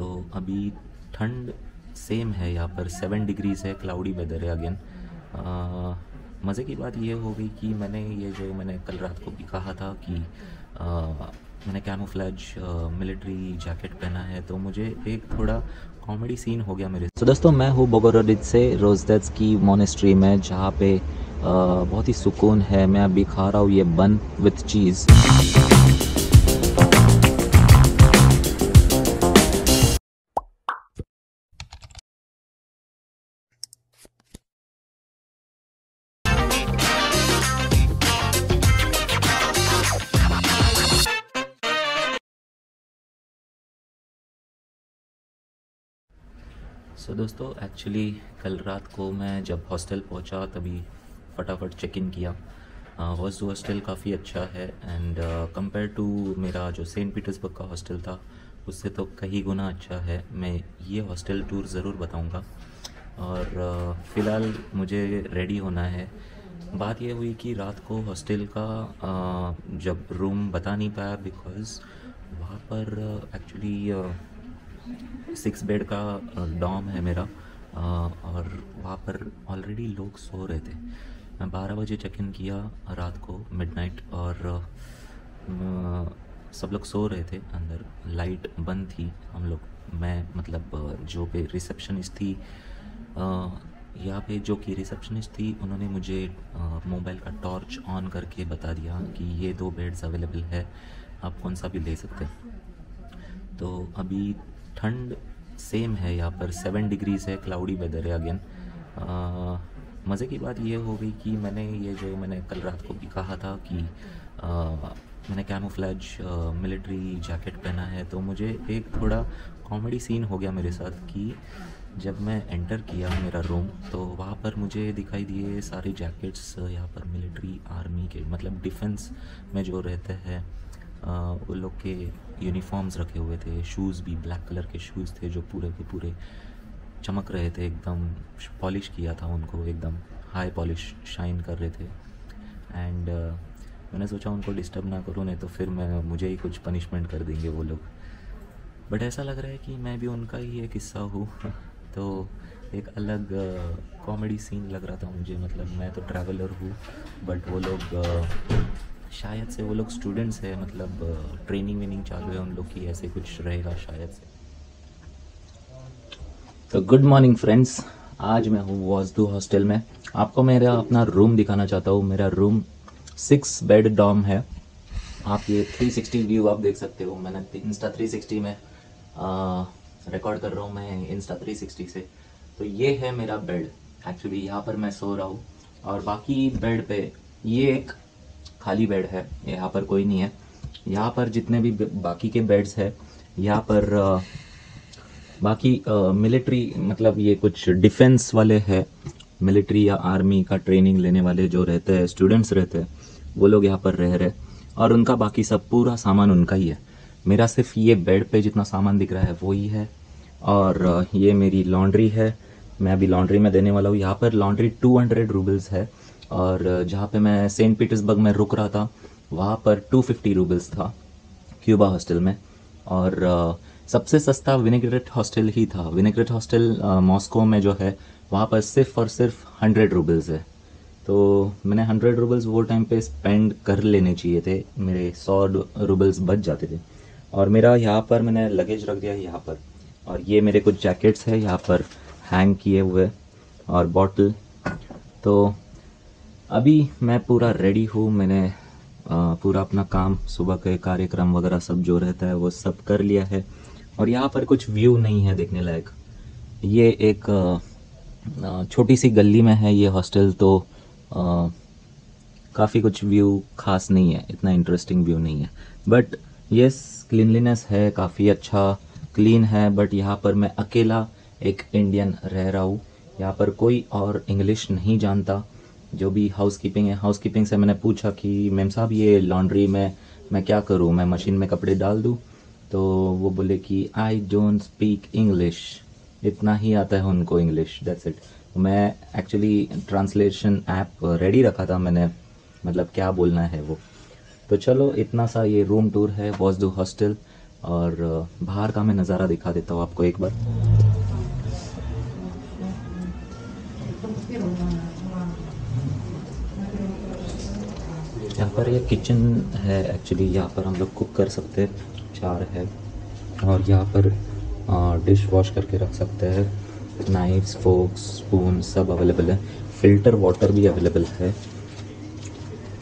तो अभी ठंड सेम है यहाँ पर, 7 डिग्रीज़ है, क्लाउडी वेदर है अगेन। मज़े की बात ये हो गई कि मैंने ये जो मैंने कल रात को भी कहा था कि मैंने कैमोफ्लेज मिलिट्री जैकेट पहना है, तो मुझे एक थोड़ा कॉमेडी सीन हो गया मेरे। तो दोस्तों मैं हूँ बोगोरोडित्से-रोज़देत्स्की मोनेस्ट्री में, जहाँ पे बहुत ही सुकून है। मैं अभी खा रहा हूँ ये बन विथ चीज़। सो दोस्तों एक्चुअली कल रात को मैं जब हॉस्टल पहुंचा तभी फटाफट चेक इन किया। वोज़्दू हॉस्टल काफ़ी अच्छा है एंड कंपेयर टू मेरा जो सेंट पीटर्सबर्ग का हॉस्टल था उससे तो कई गुना अच्छा है। मैं ये हॉस्टल टूर ज़रूर बताऊंगा। और फ़िलहाल मुझे रेडी होना है। बात ये हुई कि रात को हॉस्टल का जब रूम बता नहीं पाया बिकॉज़ वहाँ पर एक्चुअली 6 बेड का डॉर्म है मेरा और वहाँ पर ऑलरेडी लोग सो रहे थे। मैं 12 बजे चेक इन किया रात को मिडनाइट और सब लोग सो रहे थे। अंदर लाइट बंद थी। हम लोग मैं मतलब जो पे रिसेप्शनिस्ट थी यहाँ पे जो कि रिसेप्शनिस्ट थी उन्होंने मुझे मोबाइल का टॉर्च ऑन करके बता दिया कि ये 2 बेड्स अवेलेबल है, आप कौन सा भी ले सकते हैं। तो अभी ठंड सेम है यहाँ पर, 7 डिग्रीज़ है, क्लाउडी वेदर है अगेन। मज़े की बात ये हो गई कि मैंने कल रात को भी कहा था कि मैंने कैमोफ्लेज मिलिट्री जैकेट पहना है, तो मुझे एक थोड़ा कॉमेडी सीन हो गया मेरे साथ कि जब मैं एंटर किया मेरा रूम तो वहाँ पर मुझे दिखाई दिए सारे जैकेट्स। यहाँ पर मिलिट्री आर्मी के मतलब डिफेंस में जो रहते हैं वो लोग के यूनिफॉर्म्स रखे हुए थे। शूज़ भी ब्लैक कलर के शूज़ थे जो पूरे के पूरे चमक रहे थे, एकदम पॉलिश किया था उनको, एकदम हाई पॉलिश शाइन कर रहे थे। एंड मैंने सोचा उनको डिस्टर्ब ना करूँ, नहीं तो फिर मुझे ही कुछ पनिशमेंट कर देंगे वो लोग। बट ऐसा लग रहा है कि मैं भी उनका ही एक हिस्सा हूँ तो एक अलग कॉमेडी सीन लग रहा था मुझे। मतलब मैं तो ट्रैवलर हूँ बट वो लोग शायद से वो लोग स्टूडेंट्स हैं, मतलब ट्रेनिंग वेनिंग चालू है उन लोग की, ऐसे कुछ रहेगा शायद से। तो गुड मॉर्निंग फ्रेंड्स, आज मैं हूँ वोज़्दू हॉस्टल में। आपको मेरा अपना रूम दिखाना चाहता हूँ। मेरा रूम 6 बेड डॉर्म है। आप ये 360 व्यू आप देख सकते हो। मैंने इंस्टा 360 में रिकॉर्ड कर रहा हूँ मैं, इंस्टा 360 से। तो ये है मेरा बेड, एक्चुअली यहाँ पर मैं सो रहा हूँ और बाकी बेड पे ये एक खाली बेड है, यहाँ पर कोई नहीं है। यहाँ पर जितने भी बाकी के बेड्स है यहाँ पर बाकी मिलिट्री मतलब ये कुछ डिफेंस वाले हैं, मिलिट्री या आर्मी का ट्रेनिंग लेने वाले जो रहते हैं, स्टूडेंट्स रहते हैं, वो लोग यहाँ पर रह रहे और उनका बाकी सब पूरा सामान उनका ही है। मेरा सिर्फ ये बेड पे जितना सामान दिख रहा है वो ही है। और ये मेरी लॉन्ड्री है, मैं अभी लॉन्ड्री में देने वाला हूँ। यहाँ पर लॉन्ड्री 200 रूबल्स है और जहाँ पे मैं सेंट पीटर्सबर्ग में रुक रहा था वहाँ पर 250 रूबल्स था क्यूबा हॉस्टल में। और सबसे सस्ता विनेग्रेट हॉस्टल ही था। विनेग्रेट हॉस्टल मॉस्को में जो है वहाँ पर सिर्फ और सिर्फ 100 रूबल्स है। तो मैंने 100 रूबल्स वो टाइम पे स्पेंड कर लेने चाहिए थे, मेरे 100 रूबल्स बच जाते थे। और मेरा यहाँ पर मैंने लगेज रख दिया यहाँ पर। और ये मेरे कुछ जैकेट्स है यहाँ पर हैंग किए हुए और बॉटल। तो अभी मैं पूरा रेडी हूँ। मैंने पूरा अपना काम, सुबह के कार्यक्रम वगैरह सब जो रहता है वो सब कर लिया है। और यहाँ पर कुछ व्यू नहीं है देखने लायक। ये एक छोटी सी गली में है ये हॉस्टल, तो काफ़ी कुछ व्यू खास नहीं है, इतना इंटरेस्टिंग व्यू नहीं है। बट यस, क्लीनलीनेस है, काफ़ी अच्छा क्लीन है। बट यहाँ पर मैं अकेला एक इंडियन रह रहा हूँ। यहाँ पर कोई और इंग्लिश नहीं जानता। जो भी हाउसकीपिंग है, हाउसकीपिंग से मैंने पूछा कि मैम साहब ये लॉन्ड्री में मैं क्या करूं, मैं मशीन में कपड़े डाल दूं? तो वो बोले कि आई डोंट स्पीक इंग्लिश, इतना ही आता है उनको इंग्लिश, दैट्स इट। मैं एक्चुअली ट्रांसलेशन ऐप रेडी रखा था मैंने, मतलब क्या बोलना है वो। तो चलो इतना सा ये रूम टूर है वोज़्दू हॉस्टल। और बाहर का मैं नज़ारा दिखा देता हूँ आपको एक बार। यहाँ पर ये किचन है एक्चुअली, यहाँ पर हम लोग कुक कर सकते हैं, चार है। और यहाँ पर डिश वॉश करके रख सकते हैं, नाइफ्स, फोक्स, स्पून सब अवेलेबल है, फ़िल्टर वाटर भी अवेलेबल है।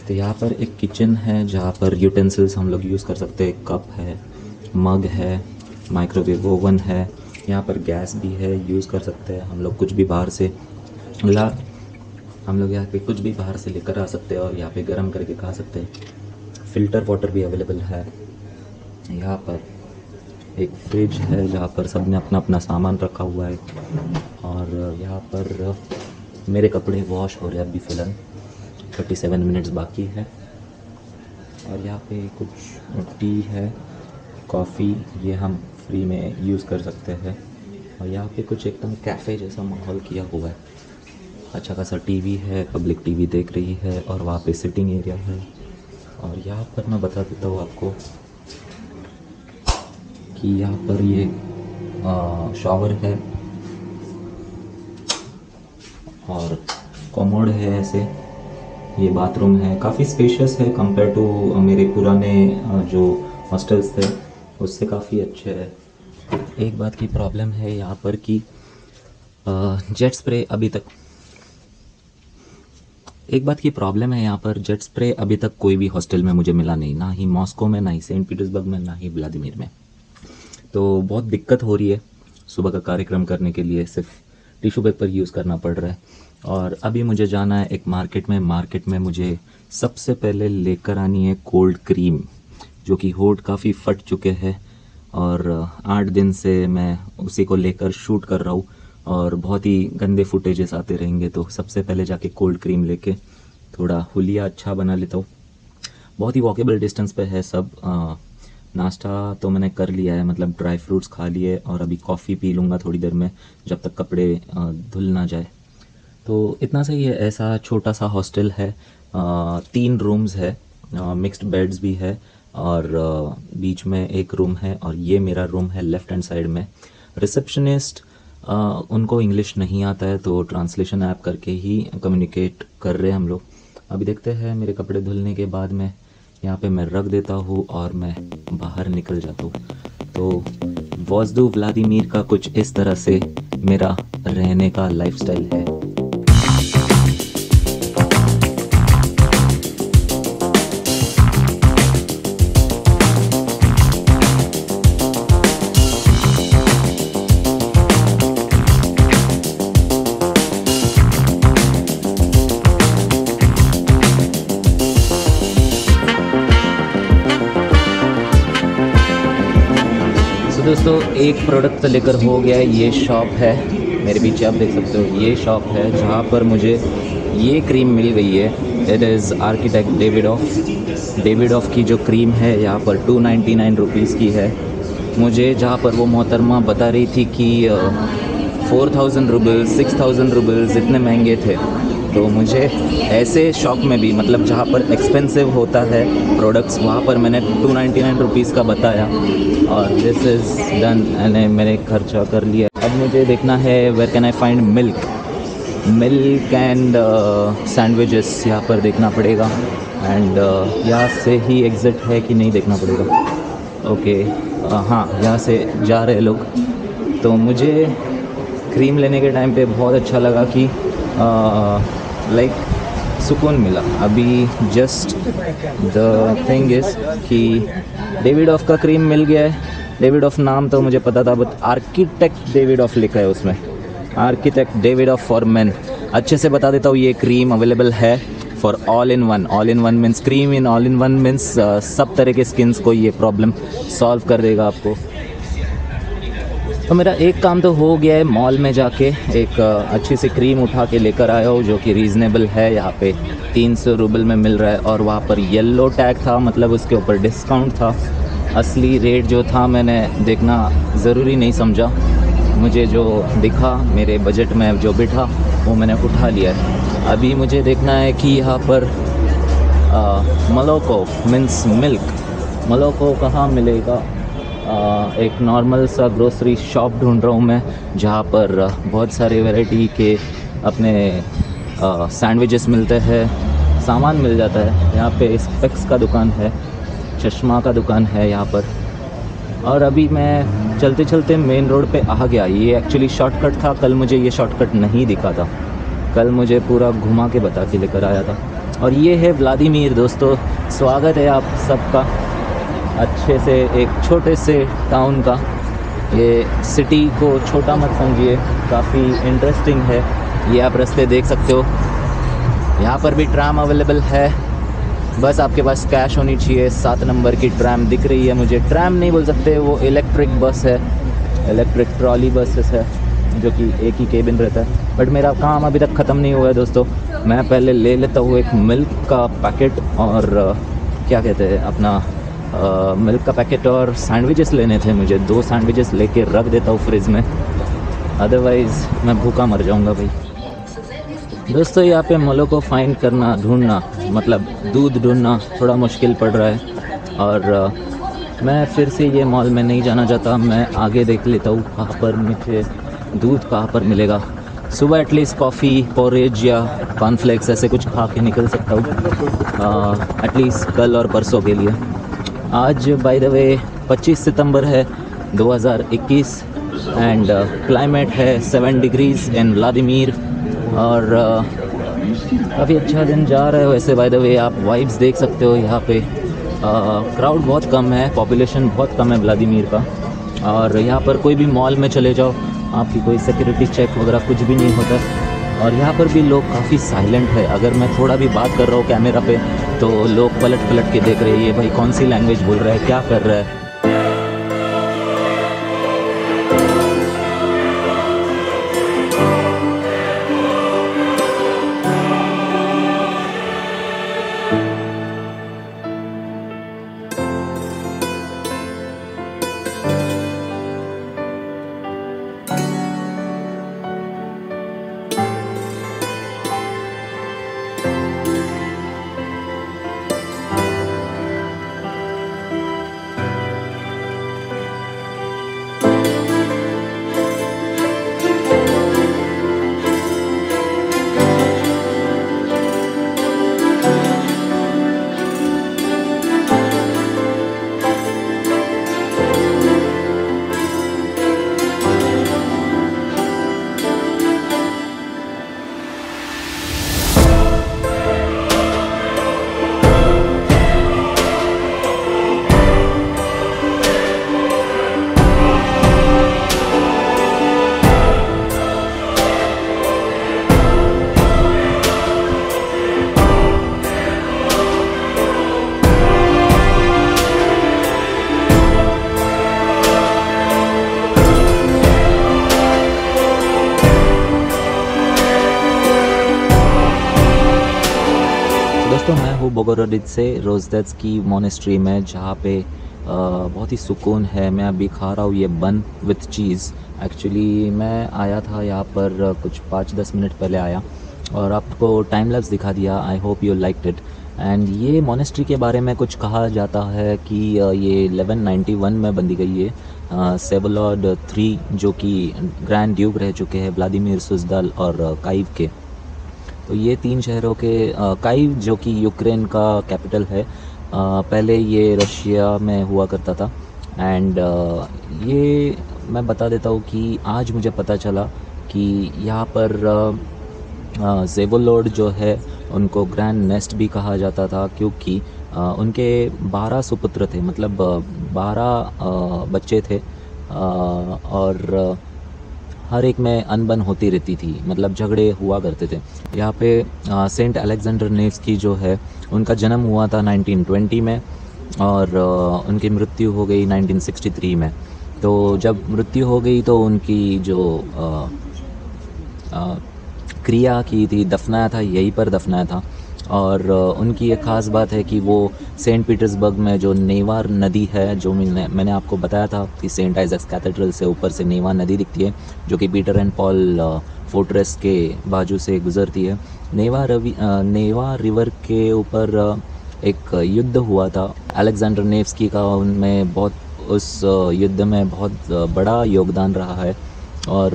तो यहाँ पर एक किचन है जहाँ पर यूटेंसिल्स हम लोग यूज़ कर सकते हैं, कप है, मग है, माइक्रोवेव ओवन है, यहाँ पर गैस भी है, यूज़ कर सकते हैं हम लोग कुछ भी बाहर से यहाँ पे कुछ भी बाहर से लेकर आ सकते हैं और यहाँ पे गर्म करके खा सकते हैं। फ़िल्टर वाटर भी अवेलेबल है। यहाँ पर एक फ्रिज है जहाँ पर सबने अपना अपना सामान रखा हुआ है। और यहाँ पर मेरे कपड़े वॉश हो रहे हैं अभी फ़िलहाल, 37 मिनट्स बाकी है। और यहाँ पे कुछ टी है, कॉफ़ी, ये हम फ्री में यूज़ कर सकते हैं। और यहाँ पे कुछ एकदम कैफ़े जैसा माहौल किया हुआ है, अच्छा खासा टीवी है, पब्लिक टीवी देख रही है और वहाँ पे सिटिंग एरिया है। और यहाँ पर मैं बता देता हूँ आपको कि यहाँ पर ये शॉवर है और कॉमोड है ऐसे, ये बाथरूम है, काफ़ी स्पेशियस है कंपेयर टू मेरे पुराने जो हॉस्टल्स थे उससे काफ़ी अच्छे है। एक बात की प्रॉब्लम है यहाँ पर कि जेट स्प्रे अभी तक कोई भी हॉस्टल में मुझे मिला नहीं, ना ही मॉस्को में, ना ही सेंट पीटर्सबर्ग में, ना ही व्लादिमीर में। तो बहुत दिक्कत हो रही है सुबह का कार्यक्रम करने के लिए, सिर्फ टिश्यू पेपर यूज़ करना पड़ रहा है। और अभी मुझे जाना है एक मार्केट में मुझे सबसे पहले लेकर आनी है कोल्ड क्रीम, जो कि होठ काफ़ी फट चुके हैं और 8 दिन से मैं उसी को लेकर शूट कर रहा हूँ और बहुत ही गंदे फुटेजेस आते रहेंगे। तो सबसे पहले जाके कोल्ड क्रीम लेके थोड़ा हुलिया अच्छा बना लेता हूँ। बहुत ही वॉकेबल डिस्टेंस पे है सब। नाश्ता तो मैंने कर लिया है, मतलब ड्राई फ्रूट्स खा लिए और अभी कॉफ़ी पी लूँगा थोड़ी देर में, जब तक कपड़े धुल ना जाए। तो इतना सही है, ऐसा छोटा सा हॉस्टल है। 3 रूम्स है, मिक्स्ड बेड्स भी है और बीच में एक रूम है। और ये मेरा रूम है लेफ़्ट हैंड साइड में। रिसेप्शनिस्ट उनको इंग्लिश नहीं आता है तो ट्रांसलेशन ऐप करके ही कम्युनिकेट कर रहे हैं हम लोग। अभी देखते हैं, मेरे कपड़े धुलने के बाद में यहाँ पे मैं रख देता हूँ और मैं बाहर निकल जाता हूँ। तो वोज़्दू व्लादिमीर का कुछ इस तरह से मेरा रहने का लाइफस्टाइल है। दोस्तों, एक प्रोडक्ट तो लेकर हो गया है। ये शॉप है, मेरे पीछे आप देख सकते हो, ये शॉप है जहाँ पर मुझे ये क्रीम मिल गई है। इट इज़ आर्किटेक्ट डेविडोफ की जो क्रीम है यहाँ पर 299 रुपीज़ की है। मुझे जहाँ पर वो मोहतरमा बता रही थी कि 4000 रुपीज़, 6000 रुपीज़ इतने महंगे थे, तो मुझे ऐसे शॉप में भी, मतलब जहाँ पर एक्सपेंसिव होता है प्रोडक्ट्स, वहाँ पर मैंने 299 रुपीज़ का बताया। और दिस इज़ डन, मैंने खर्चा कर लिया। अब मुझे देखना है where can I find milk and sandwiches, यहाँ पर देखना पड़ेगा। एंड यहाँ से ही एग्ज़िट है कि नहीं देखना पड़ेगा। ओके, हाँ, यहाँ से जा रहे लोग। तो मुझे क्रीम लेने के टाइम पे बहुत अच्छा लगा कि लाइक सुकून मिला। अभी जस्ट द थिंग इज़ कि डेविडोफ का क्रीम मिल गया है। डेविडोफ नाम तो मुझे पता था, बट आर्किटेक्ट डेविडोफ लिखा है उसमें, आर्किटेक्ट डेविडोफ फॉर मेन। अच्छे से बता देता हूँ, ये क्रीम अवेलेबल है for all in one. All in one means cream in all in one means सब तरह के स्किन्स को ये प्रॉब्लम सॉल्व कर देगा आपको। तो मेरा एक काम तो हो गया है, मॉल में जाके एक अच्छी सी क्रीम उठा के लेकर आया हूँ जो कि रीज़नेबल है। यहाँ पे 300 रूबल में मिल रहा है और वहाँ पर येलो टैग था, मतलब उसके ऊपर डिस्काउंट था। असली रेट जो था मैंने देखना ज़रूरी नहीं समझा, मुझे जो दिखा मेरे बजट में जो बिठा वो मैंने उठा लिया है। अभी मुझे देखना है कि यहाँ पर मलोको मीन्स मिल्क, मलोको कहाँ मिलेगा। एक नॉर्मल सा ग्रोसरी शॉप ढूंढ रहा हूँ मैं, जहाँ पर बहुत सारे वैरायटी के अपने सैंडविचेस मिलते हैं, सामान मिल जाता है। यहाँ पे स्पेक्स का दुकान है, चश्मा का दुकान है यहाँ पर। और अभी मैं चलते चलते मेन रोड पे आ गया। ये एक्चुअली शॉर्टकट था, कल मुझे ये शॉर्टकट नहीं दिखा था, कल मुझे पूरा घुमा के बता के लेकर आया था। और ये है व्लादिमीर। दोस्तों स्वागत है आप सबका अच्छे से एक छोटे से टाउन का। ये सिटी को छोटा मत समझिए, काफ़ी इंटरेस्टिंग है। ये आप रास्ते देख सकते हो, यहाँ पर भी ट्राम अवेलेबल है, बस आपके पास कैश होनी चाहिए। 7 नंबर की ट्राम दिख रही है मुझे, ट्राम नहीं बोल सकते, वो इलेक्ट्रिक बस है, इलेक्ट्रिक ट्रॉली बसेस है, जो कि एक ही केबिन रहता है। बट मेरा काम अभी तक ख़त्म नहीं हुआ है दोस्तों, मैं पहले ले लेता हूँ एक मिल्क का पैकेट और क्या कहते हैं अपना मिल्क का पैकेट और सैंडविचेस लेने थे मुझे। 2 सैंडविचेस लेके रख देता हूँ फ्रिज में, अदरवाइज़ मैं भूखा मर जाऊँगा भाई। दोस्तों यहाँ पे मोलों को फाइंड करना, ढूंढना, मतलब दूध ढूंढना थोड़ा मुश्किल पड़ रहा है। और मैं फिर से ये मॉल में नहीं जाना चाहता, मैं आगे देख लेता हूँ कहाँ पर मुझे दूध कहाँ पर मिलेगा। सुबह एटलीस्ट कॉफ़ी, पोरेज या कॉर्नफ्लेक्स ऐसे कुछ खा के निकल सकता हूँ एटलीस्ट कल और परसों के लिए। आज बाय द वे 25 सितंबर है 2021 एंड क्लाइमेट है 7 डिग्रीज़ इन व्लादिमीर। और काफ़ी अच्छा दिन जा रहा है वैसे। बाय द वे आप वाइब्स देख सकते हो, यहाँ पे क्राउड बहुत कम है, पॉपुलेशन बहुत कम है व्लादिमीर का। और यहाँ पर कोई भी मॉल में चले जाओ, आपकी कोई सिक्योरिटी चेक वगैरह कुछ भी नहीं होता। और यहाँ पर भी लोग काफ़ी साइलेंट है, अगर मैं थोड़ा भी बात कर रहा हूँ कैमरा पे तो लोग पलट पलट के देख रहे हैं, ये भाई कौन सी लैंग्वेज बोल रहा है, क्या कर रहा है। बोगोरोडित्से रोजदेत्स्की मोनेस्ट्री में, जहाँ पे बहुत ही सुकून है। मैं अभी खा रहा हूँ ये बन विथ चीज़। एक्चुअली मैं आया था यहाँ पर कुछ 5-10 मिनट पहले आया और आपको टाइम लैप्स दिखा दिया। I hope you liked it. And ये मोनेस्ट्री के बारे में कुछ कहा जाता है कि ये 1191 में बंधी गई है। सेवोलोड III जो कि ग्रैंड ड्यूक रह चुके हैं व्लादिमीर, सुजदाल और काइव के, तो ये 3 शहरों के, काइव जो कि यूक्रेन का कैपिटल है, पहले ये रशिया में हुआ करता था। एंड ये मैं बता देता हूँ कि आज मुझे पता चला कि यहाँ पर ज़ेवोलोड जो है उनको ग्रैंड नेस्ट भी कहा जाता था, क्योंकि उनके 12 सुपुत्र थे, मतलब 12 बच्चे थे। और हर एक में अनबन होती रहती थी, मतलब झगड़े हुआ करते थे। यहाँ पे सेंट अलेक्जेंडर नेव्स्की जो है उनका जन्म हुआ था 1920 में और उनकी मृत्यु हो गई 1963 में। तो जब मृत्यु हो गई तो उनकी जो क्रिया की थी, दफनाया था, यहीं पर दफनाया था। और उनकी एक ख़ास बात है कि वो सेंट पीटर्सबर्ग में जो नेवा नदी है, जो मैंने आपको बताया था कि सेंट आइजैक्स कैथेड्रल से ऊपर से नेवा नदी दिखती है, जो कि पीटर एंड पॉल फोर्ट्रेस के बाजू से गुजरती है। नेवा रिवर के ऊपर एक युद्ध हुआ था अलेक्जेंडर नेव्स्की का, उनमें बहुत उस युद्ध में बहुत बड़ा योगदान रहा है और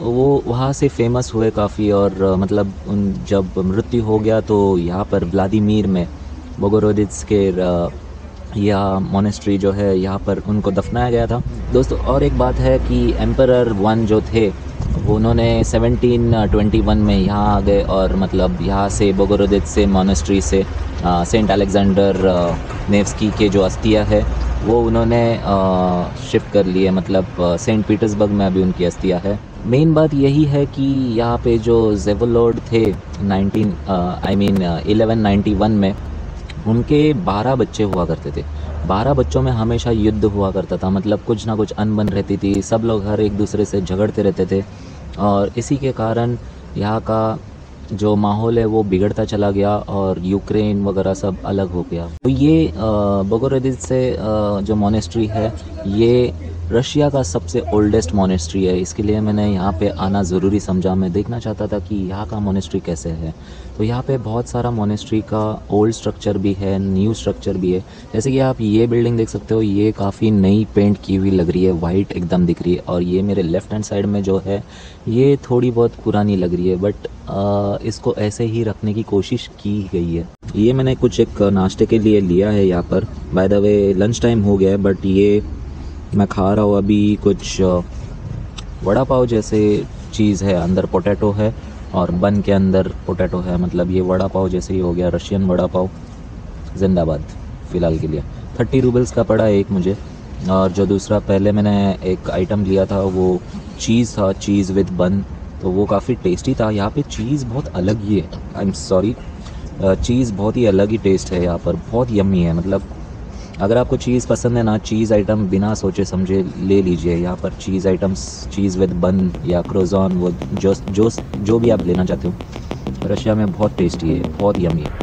वो वहाँ से फेमस हुए काफ़ी। और मतलब उन जब मृत्यु हो गया तो यहाँ पर व्लादिमीर में बोगोरोदित्स के यह मोनेस्ट्री जो है यहाँ पर उनको दफनाया गया था दोस्तों। और एक बात है कि एम्परर वन जो थे उन्होंने 1721 में यहाँ आ गए और मतलब यहाँ से बोगोरोदित्स से मोनेस्ट्री से सेंट अलेक्जेंडर नेव्स्की के जो अस्थियाँ है वो उन्होंने शिफ्ट कर लिए, मतलब सेंट पीटर्सबर्ग में अभी उनकी अस्थियाँ है। मेन बात यही है कि यहाँ पे जो ज़ेवोलोड थे 1191 में उनके 12 बच्चे हुआ करते थे। 12 बच्चों में हमेशा युद्ध हुआ करता था, मतलब कुछ ना कुछ अनबन रहती थी, सब लोग हर एक दूसरे से झगड़ते रहते थे और इसी के कारण यहाँ का जो माहौल है वो बिगड़ता चला गया और यूक्रेन वगैरह सब अलग हो गया। तो ये बोगोरोदित्स से जो मोनेस्ट्री है ये रशिया का सबसे ओल्डेस्ट मोनेस्ट्री है, इसके लिए मैंने यहाँ पे आना ज़रूरी समझा। मैं देखना चाहता था कि यहाँ का मोनेस्ट्री कैसे है, तो यहाँ पे बहुत सारा मोनेस्ट्री का ओल्ड स्ट्रक्चर भी है, न्यू स्ट्रक्चर भी है। जैसे कि आप ये बिल्डिंग देख सकते हो, ये काफ़ी नई पेंट की हुई लग रही है, वाइट एकदम दिख रही है। और ये मेरे लेफ़्ट हैंड साइड में जो है ये थोड़ी बहुत पुरानी लग रही है, बट इसको ऐसे ही रखने की कोशिश की गई है। ये मैंने कुछ एक नाश्ते के लिए लिया है यहाँ पर, by the way lunch time हो गया है, बट ये मैं खा रहा हूँ अभी कुछ वड़ा पाव जैसे चीज़ है, अंदर पोटैटो है और बन के अंदर पोटैटो है, मतलब ये वड़ा पाव जैसे ही हो गया, रशियन वड़ा पाव जिंदाबाद फ़िलहाल के लिए। 30 रूबल्स का पड़ा एक मुझे। और जो दूसरा पहले मैंने एक आइटम लिया था वो चीज़ था, चीज़ विद बन, तो वो काफ़ी टेस्टी था। यहाँ पे चीज़ बहुत अलग ही है, चीज़ बहुत ही अलग ही टेस्ट है यहाँ पर, बहुत यम्मी है। मतलब अगर आपको चीज़ पसंद है ना, चीज़ आइटम बिना सोचे समझे ले लीजिए। यहाँ पर चीज़ आइटम्स, चीज़ विद बन या क्रोजॉन, वो जो भी आप लेना चाहते हो, रशिया में बहुत टेस्टी है, बहुत यम्मी है।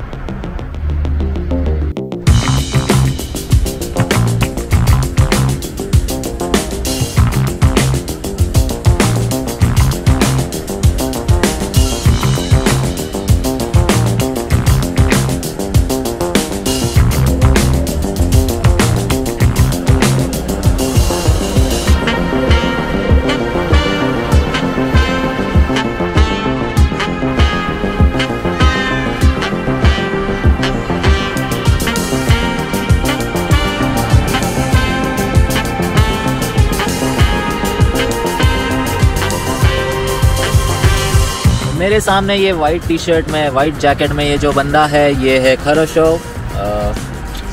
मेरे सामने ये वाइट टी शर्ट में, वाइट जैकेट में ये जो बंदा है ये है खरोशो,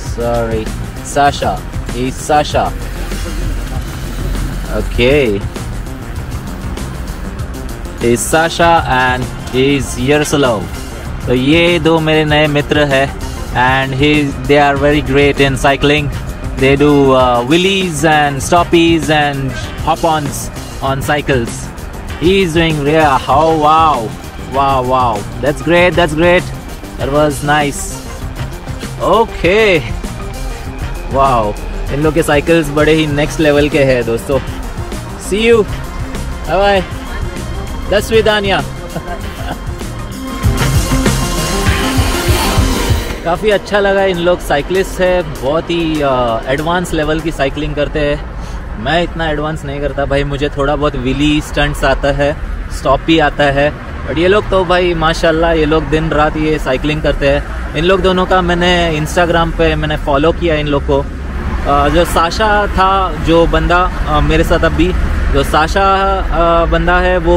सॉरी साशा, ये Sasha. Okay, is Sasha and is Yaroslav. तो ये दो मेरे नए मित्र है and they are very great in cycling. They do wheelies and stoppies and hop ons on cycles. He is doing yeah. Oh wow, wow, wow. That's great. That's great. That was nice. Okay. Wow. इन लोग के cycles बड़े ही next level के हैं दोस्तों। See you. Bye bye. До свидания. काफ़ी अच्छा लगा, इन लोग साइकिलिस्ट हैं, बहुत ही एडवांस लेवल की साइकिलिंग करते हैं। मैं इतना एडवांस नहीं करता भाई, मुझे थोड़ा बहुत विली स्टंट्स आता है, स्टॉपी आता है, और ये लोग तो भाई माशाल्लाह, ये लोग दिन रात ये साइकिलिंग करते हैं। इन लोग दोनों का मैंने इंस्टाग्राम पे मैंने फॉलो किया इन लोग को। जो साशा था, जो बंदा मेरे साथ अभी, जो साशा बंदा है वो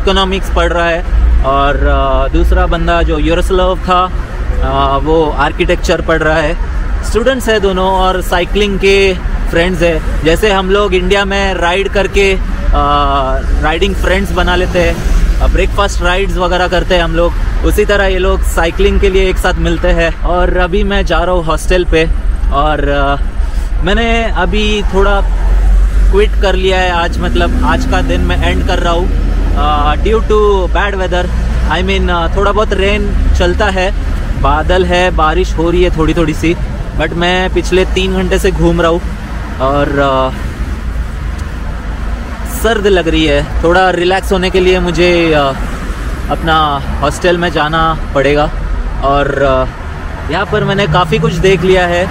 इकोनॉमिक्स पढ़ रहा है, और दूसरा बंदा जो यारोस्लाव था वो आर्किटेक्चर पढ़ रहा है। स्टूडेंट्स है दोनों और साइकिलिंग के फ्रेंड्स है। जैसे हम लोग इंडिया में राइड करके राइडिंग फ्रेंड्स बना लेते हैं, ब्रेकफास्ट राइड्स वगैरह करते हैं हम लोग, उसी तरह ये लोग साइकिलिंग के लिए एक साथ मिलते हैं। और अभी मैं जा रहा हूँ हॉस्टल पे, और मैंने अभी थोड़ा क्विट कर लिया है आज, मतलब आज का दिन मैं एंड कर रहा हूँ due to bad weather. I mean थोड़ा बहुत रेन चलता है, बादल है, बारिश हो रही है थोड़ी थोड़ी सी, बट मैं पिछले 3 घंटे से घूम रहा हूँ और सर्द लग रही है। थोड़ा रिलैक्स होने के लिए मुझे अपना हॉस्टल में जाना पड़ेगा। और यहाँ पर मैंने काफ़ी कुछ देख लिया है,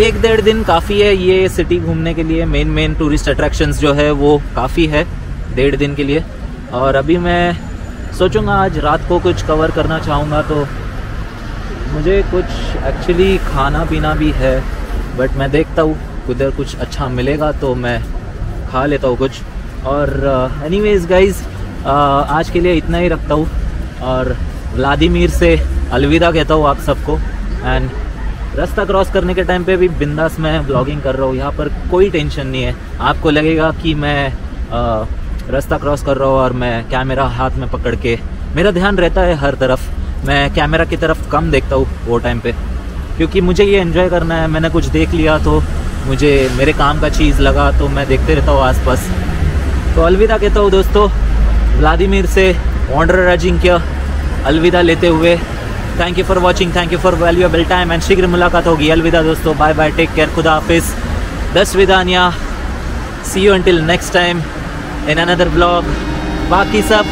एक डेढ़ दिन काफ़ी है ये सिटी घूमने के लिए। मेन टूरिस्ट अट्रैक्शंस जो है वो काफ़ी है डेढ़ दिन के लिए। और अभी मैं सोचूंगा आज रात को कुछ कवर करना चाहूँगा, तो मुझे कुछ एक्चुअली खाना पीना भी है, बट मैं देखता हूँ उधर कुछ अच्छा मिलेगा तो मैं खा लेता हूँ कुछ। और एनीवेज गाइज, आज के लिए इतना ही रखता हूँ और व्लादिमीर से अलविदा कहता हूँ आप सबको। एंड रास्ता क्रॉस करने के टाइम पे भी बिंदास मैं ब्लॉगिंग कर रहा हूँ, यहाँ पर कोई टेंशन नहीं है। आपको लगेगा कि मैं रास्ता क्रॉस कर रहा हूँ और मैं कैमरा हाथ में पकड़ के, मेरा ध्यान रहता है हर तरफ, मैं कैमरा की तरफ कम देखता हूँ वो टाइम पे, क्योंकि मुझे ये एंजॉय करना है। मैंने कुछ देख लिया तो मुझे मेरे काम का चीज़ लगा तो मैं देखते रहता हूँ आसपास। तो अलविदा कहता हूँ दोस्तों, व्लादिमीर से वॉन्डरर अजिंक्य अलविदा लेते हुए। Thank you for watching, thank you for valuable time and शीघ्र मुलाकात होगी। अलविदा दोस्तों, बाय बाय, टेक केयर, खुदा हाफिज़, दस विदानिया, see you until next time in another blog. बाकी सब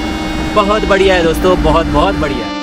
बहुत बढ़िया है दोस्तों, बहुत बहुत बढ़िया है।